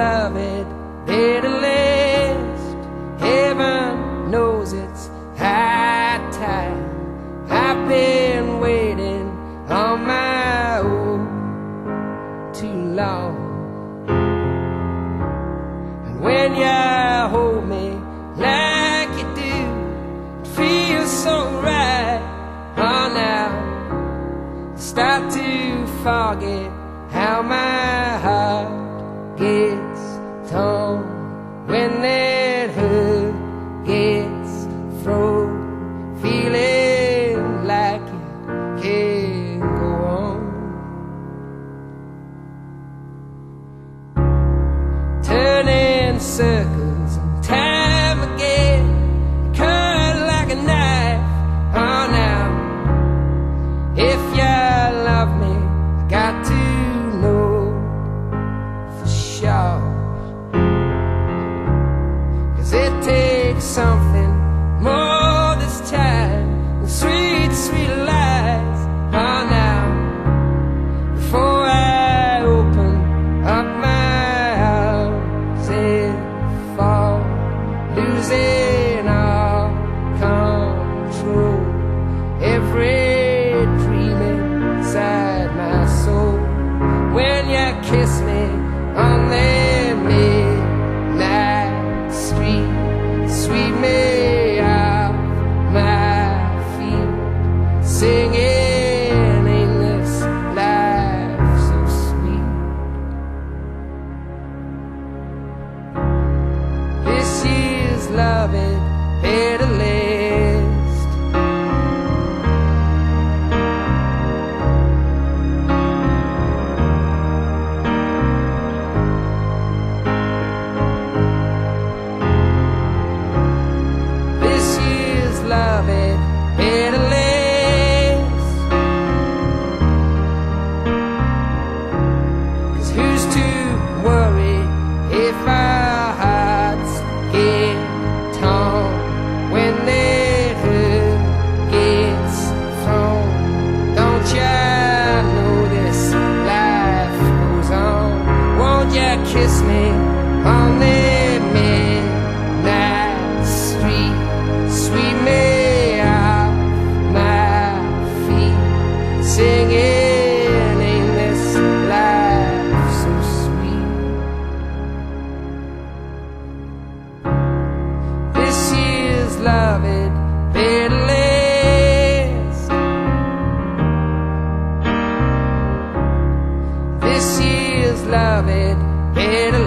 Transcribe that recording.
beloved, they're the last. Heaven knows it's high time. I've been waiting on my own too long. And when you hold me like you do, it feels so right. Oh, now I start to forget how my heart gets torn when that hurt gets thrown, feeling like it can't go on, turning circles and time again, cut like a knife. Oh, now if you love me, I got to something more this time, the sweet, sweet lies are now. Before I open up my arms and fall, losing all control, every dream inside my soul. When you kiss me on the midnight street, sweep me off my feet, singing endless life so sweet. This year's loving, they're the last. Love it, it lasts. 'Cause who's to worry if our hearts get torn when that hurt gets thrown? Don't you know this life goes on? Won't you kiss me on this? Love it, they're the last. This year's love it, they're the last.